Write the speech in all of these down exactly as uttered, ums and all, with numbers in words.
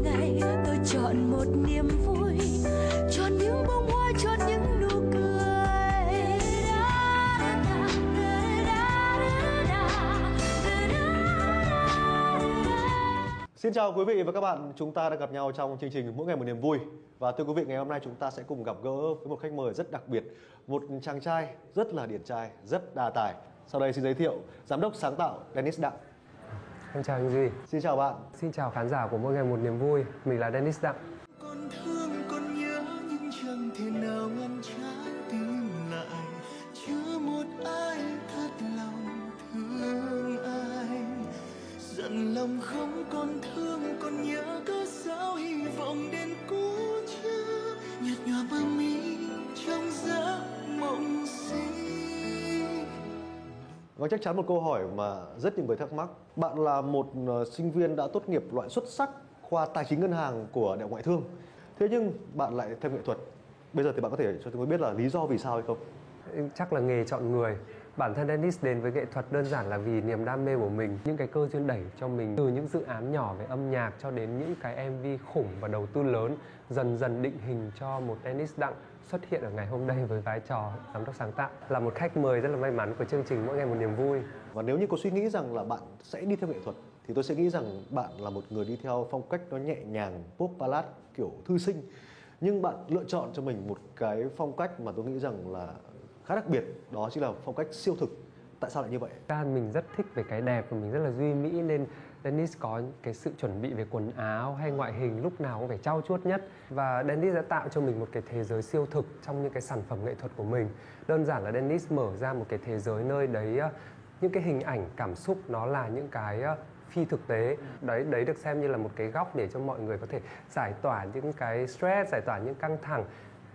ngày tôi chọn một niềm vui, chọn những bông hoa, chọn những nụ cười. Xin chào quý vị và các bạn, chúng ta đã gặp nhau trong chương trình Mỗi Ngày Một Niềm Vui. Và thưa quý vị, ngày hôm nay chúng ta sẽ cùng gặp gỡ với một khách mời rất đặc biệt, một chàng trai rất là điển trai, rất đa tài. Sau đây xin giới thiệu giám đốc sáng tạo Denis Đặng. Em chào gì? Xin chào bạn. Xin chào khán giả của Mỗi Ngày Một Niềm Vui. Mình là Denis Đặng. Con thương, con nhớ nhưng chẳng thể nào ngăn trái tim lại. Chưa một ai thật lòng thương ai. Giận lòng không còn thương, con nhớ cớ sao hy vọng đến cũ chưa. Nhạt nhòa bờ mi trong giấc mộng xinh. Và chắc chắn một câu hỏi mà rất nhiều người thắc mắc. Bạn là một sinh viên đã tốt nghiệp loại xuất sắc khoa tài chính ngân hàng của Đại học Ngoại thương. Thế nhưng bạn lại theo nghệ thuật. Bây giờ thì bạn có thể cho chúng tôi biết là lý do vì sao hay không? Chắc là nghề chọn người. Bản thân Denis đến với nghệ thuật đơn giản là vì niềm đam mê của mình. Những cái cơ duyên đẩy cho mình từ những dự án nhỏ về âm nhạc cho đến những cái em vê khủng và đầu tư lớn, dần dần định hình cho một Denis Đặng xuất hiện ở ngày hôm nay với vai trò giám đốc sáng tạo, là một khách mời rất là may mắn của chương trình Mỗi Ngày Một Niềm Vui. Và nếu như có suy nghĩ rằng là bạn sẽ đi theo nghệ thuật thì tôi sẽ nghĩ rằng bạn là một người đi theo phong cách nó nhẹ nhàng, pop ballad, kiểu thư sinh. Nhưng bạn lựa chọn cho mình một cái phong cách mà tôi nghĩ rằng là khá đặc biệt, đó chính là phong cách siêu thực. Tại sao lại như vậy? Ta mình rất thích về cái đẹp và mình rất là duy mỹ, nên Denis có cái sự chuẩn bị về quần áo hay ngoại hình lúc nào cũng phải trau chuốt nhất. Và Denis đã tạo cho mình một cái thế giới siêu thực trong những cái sản phẩm nghệ thuật của mình. Đơn giản là Denis mở ra một cái thế giới nơi đấy những cái hình ảnh, cảm xúc nó là những cái phi thực tế. Đấy, đấy được xem như là một cái góc để cho mọi người có thể giải tỏa những cái stress, giải tỏa những căng thẳng,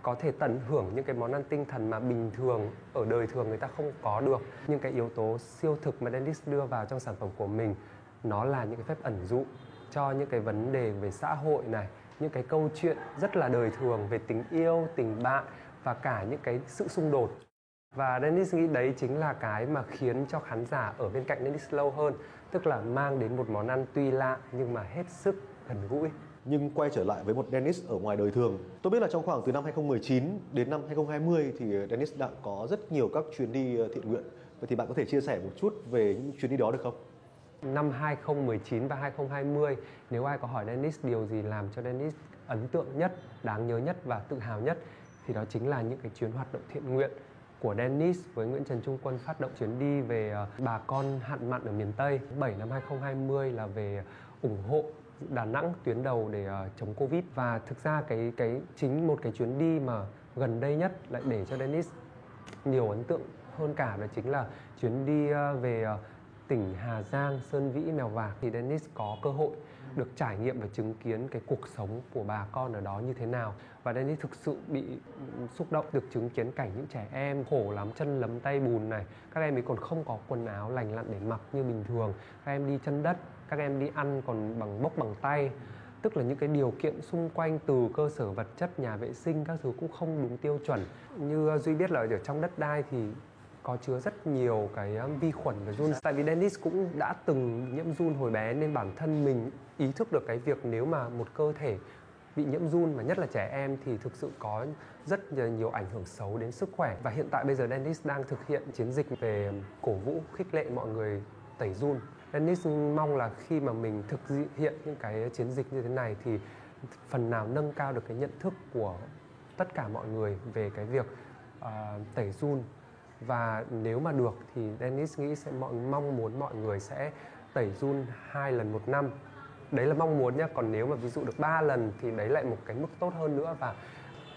có thể tận hưởng những cái món ăn tinh thần mà bình thường ở đời thường người ta không có được. Nhưng cái yếu tố siêu thực mà Denis đưa vào trong sản phẩm của mình, nó là những cái phép ẩn dụ cho những cái vấn đề về xã hội này, những cái câu chuyện rất là đời thường về tình yêu, tình bạn và cả những cái sự xung đột. Và Denis nghĩ đấy chính là cái mà khiến cho khán giả ở bên cạnh Denis lâu hơn, tức là mang đến một món ăn tuy lạ nhưng mà hết sức gần gũi. Nhưng quay trở lại với một Denis ở ngoài đời thường. Tôi biết là trong khoảng từ năm hai không một chín đến năm hai không hai không thì Denis đã có rất nhiều các chuyến đi thiện nguyện. Vậy thì bạn có thể chia sẻ một chút về những chuyến đi đó được không? Năm hai không một chín và hai không hai không, nếu ai có hỏi Denis điều gì làm cho Denis ấn tượng nhất, đáng nhớ nhất và tự hào nhất thì đó chính là những cái chuyến hoạt động thiện nguyện của Denis với Nguyễn Trần Trung Quân phát động chuyến đi về bà con hạn mặn ở miền Tây. Bảy năm hai không hai không là về ủng hộ Đà Nẵng tuyến đầu để uh, chống Covid. Và thực ra cái cái chính một cái chuyến đi mà gần đây nhất lại để cho Denis nhiều ấn tượng hơn cả, đó chính là chuyến đi uh, về uh, tỉnh Hà Giang, Sơn Vĩ, Mèo Vạc. Thì Denis có cơ hội được trải nghiệm và chứng kiến cái cuộc sống của bà con ở đó như thế nào. Và Denis thực sự bị xúc động được chứng kiến cảnh những trẻ em khổ lắm, chân lấm tay bùn này. Các em ấy còn không có quần áo lành lặn để mặc như bình thường. Các em đi chân đất, các em đi ăn còn bằng bốc bằng tay. Tức là những cái điều kiện xung quanh từ cơ sở vật chất, nhà vệ sinh, các thứ cũng không đúng tiêu chuẩn. Như Duy biết là ở trong đất đai thì có chứa rất nhiều cái vi khuẩn và giun. Tại vì Denis cũng đã từng nhiễm giun hồi bé nên bản thân mình ý thức được cái việc nếu mà một cơ thể bị nhiễm giun, mà nhất là trẻ em, thì thực sự có rất nhiều ảnh hưởng xấu đến sức khỏe. Và hiện tại bây giờ Denis đang thực hiện chiến dịch về cổ vũ khích lệ mọi người tẩy giun. Denis mong là khi mà mình thực hiện những cái chiến dịch như thế này thì phần nào nâng cao được cái nhận thức của tất cả mọi người về cái việc uh, tẩy giun. Và nếu mà được thì Denis nghĩ sẽ mọi, mong muốn mọi người sẽ tẩy giun hai lần một năm. Đấy là mong muốn nhá, còn nếu mà ví dụ được ba lần thì đấy lại một cái mức tốt hơn nữa. Và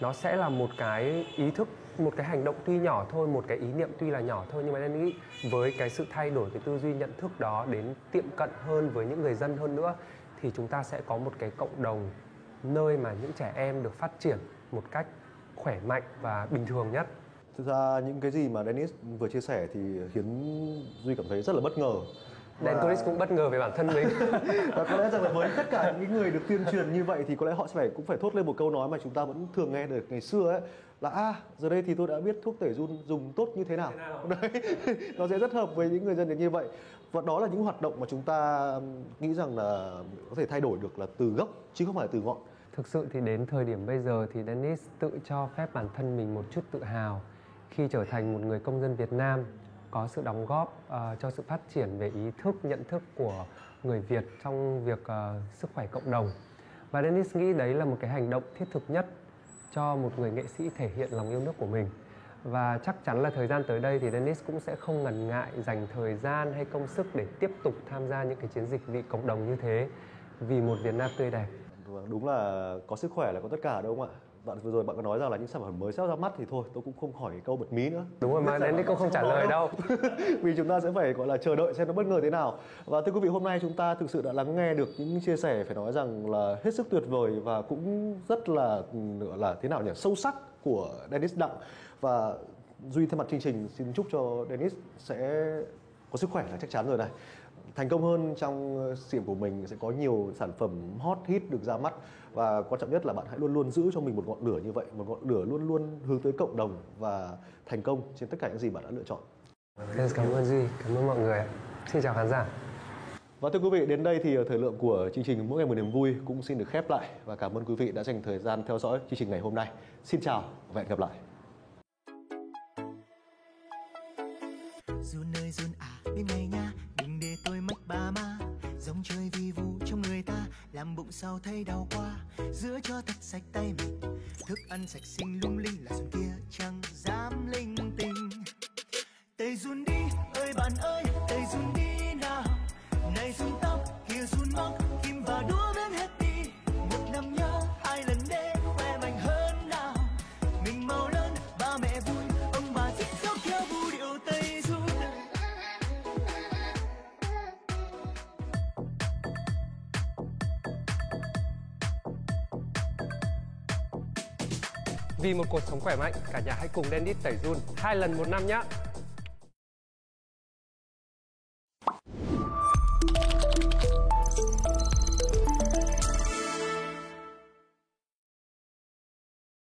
nó sẽ là một cái ý thức, một cái hành động tuy nhỏ thôi, một cái ý niệm tuy là nhỏ thôi, nhưng mà Denis nghĩ với cái sự thay đổi cái tư duy nhận thức đó đến tiệm cận hơn với những người dân hơn nữa thì chúng ta sẽ có một cái cộng đồng nơi mà những trẻ em được phát triển một cách khỏe mạnh và bình thường nhất. Thực ra những cái gì mà Denis vừa chia sẻ thì khiến Duy cảm thấy rất là bất ngờ. Và Denis cũng bất ngờ về bản thân mình. Và có lẽ rằng là với tất cả những người được tuyên truyền như vậy thì có lẽ họ sẽ phải cũng phải thốt lên một câu nói mà chúng ta vẫn thường nghe được ngày xưa ấy, là a à, giờ đây thì tôi đã biết thuốc tẩy giun dùng tốt như thế nào. Thế nào? Đấy, nó sẽ rất hợp với những người dân được như vậy. Và đó là những hoạt động mà chúng ta nghĩ rằng là có thể thay đổi được là từ gốc chứ không phải từ ngọn. Thực sự thì đến thời điểm bây giờ thì Denis tự cho phép bản thân mình một chút tự hào khi trở thành một người công dân Việt Nam có sự đóng góp uh, cho sự phát triển về ý thức, nhận thức của người Việt trong việc uh, sức khỏe cộng đồng. Và Denis nghĩ đấy là một cái hành động thiết thực nhất cho một người nghệ sĩ thể hiện lòng yêu nước của mình. Và chắc chắn là thời gian tới đây thì Denis cũng sẽ không ngần ngại dành thời gian hay công sức để tiếp tục tham gia những cái chiến dịch vì cộng đồng như thế, vì một Việt Nam tươi đẹp. Đúng là có sức khỏe là có tất cả đúng không ạ? Bạn vừa rồi bạn có nói rằng là những sản phẩm mới sắp ra mắt thì thôi tôi cũng không hỏi câu bật mí nữa. Đúng rồi, mà Denis cũng không trả lời đâu. Vì chúng ta sẽ phải gọi là chờ đợi xem nó bất ngờ thế nào. Và thưa quý vị, hôm nay chúng ta thực sự đã lắng nghe được những chia sẻ phải nói rằng là hết sức tuyệt vời và cũng rất là là thế nào nhỉ, sâu sắc của Denis Đặng. Và Duy thay mặt chương trình xin chúc cho Denis sẽ có sức khỏe là chắc chắn rồi này, thành công hơn trong sự nghiệp của mình, sẽ có nhiều sản phẩm hot hit được ra mắt. Và quan trọng nhất là bạn hãy luôn luôn giữ cho mình một ngọn lửa như vậy, một ngọn lửa luôn luôn hướng tới cộng đồng và thành công trên tất cả những gì bạn đã lựa chọn. Cảm ơn Duy, cảm ơn mọi người. Xin chào khán giả. Và thưa quý vị, đến đây thì thời lượng của chương trình Mỗi Ngày Một Niềm Vui cũng xin được khép lại. Và cảm ơn quý vị đã dành thời gian theo dõi chương trình ngày hôm nay. Xin chào và hẹn gặp lại. Run ơi run à bên này nha, đừng để tôi mất ba má. Dòng chơi vi vu trong người ta làm bụng sao thấy đau quá. Giữa cho thật sạch tay mình, thức ăn sạch sinh lung linh là xuân kia chẳng dám linh tinh. Tay run đi ơi bạn ơi, tay run đi nào. Này run tóc kia run móc, kim và đũa vẫn hết đi. Một năm nhớ ai lần đêm khỏe mạnh hơn nào. Mình mau lớn ba mẹ vui, ông bà thích khóc theo vũ điệu tay run. Vì một cuộc sống khỏe mạnh, cả nhà hãy cùng Denis tẩy run hai lần một năm nhé.